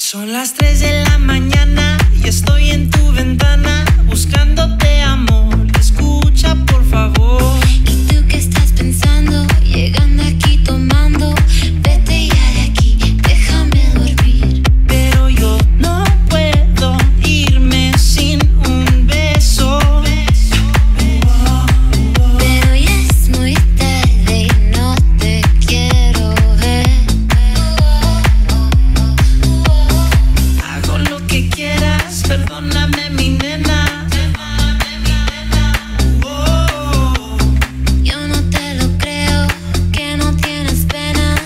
Son las 3 de la mañana y estoy en tu ventana buscándote amor, escucha por favor. ¿Y tú qué estás pensando? Llegando aquí tomando, vete ya de aquí, déjame dormir. Pero yo no puedo irme sin un beso. Pero ya es muy tarde y no te quiero ver. Que quieras, perdóname mi nena, yo no te lo creo, que no tienes pena,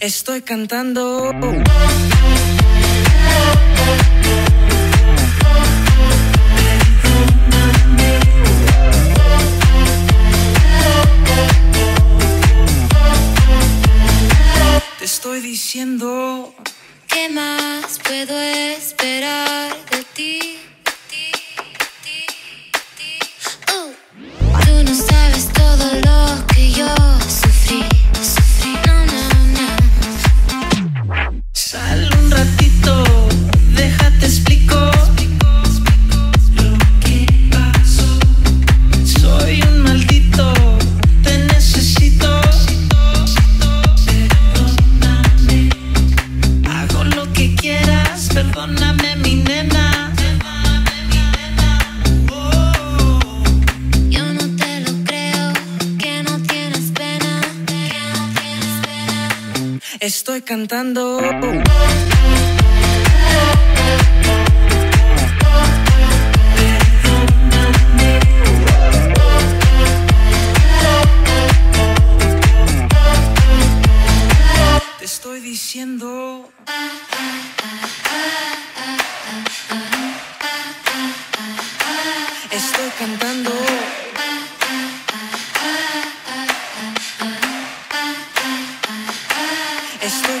estoy cantando. Te estoy diciendo, ¿qué más puedo esperar de ti? Tú no sabes todo lo que yo sufrí. No, no, no. Sal un ratito, déjate explico lo que pasó. Soy un maldito, te necesito. Perdóname mi nena, yo no te lo creo, que no tienes pena, estoy cantando. Te estoy diciendo. Estoy cantando. Estoy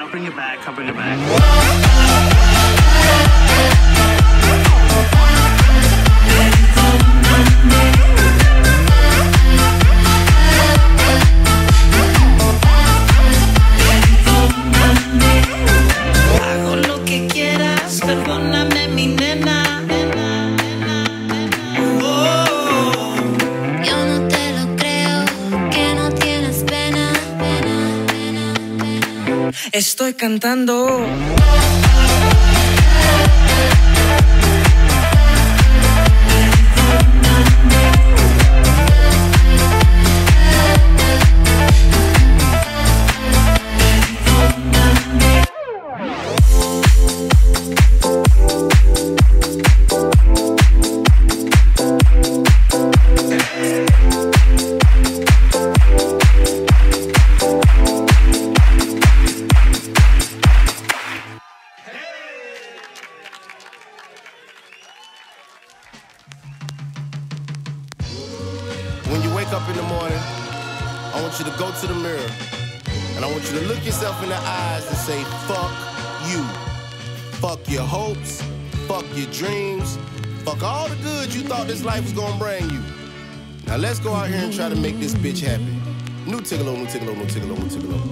I'll bring it back. Hago lo que quieras, perdóname mi nena. Estoy cantando. Up in the morning, I want you to go to the mirror and I want you to look yourself in the eyes and say, fuck you. Fuck your hopes, fuck your dreams, fuck all the good you thought this life was gonna bring you. Now let's go out here and try to make this bitch happy. New Tigolo, new Tigolo, new Tigolo, new Tigolo.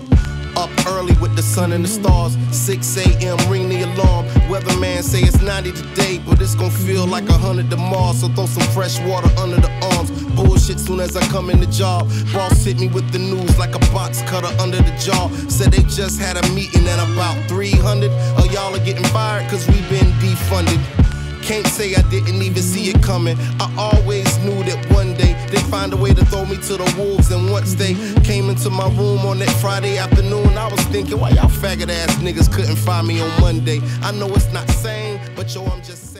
Up early with the sun and the stars, 6 a.m. ring the alarm. Weatherman say it's 90 today, but it's gonna feel like 100 tomorrow. So throw some fresh water under the arms. Bullshit soon as I come in the job. Boss hit me with the news like a box cutter under the jaw. Said they just had a meeting at about 3 getting fired cause we been defunded. Can't say I didn't even see it coming. I always knew that one day they'd find a way to throw me to the wolves. And once they came into my room on that Friday afternoon, I was thinking, why y'all faggot ass niggas couldn't find me on Monday? I know it's not sane, but yo, I'm just saying.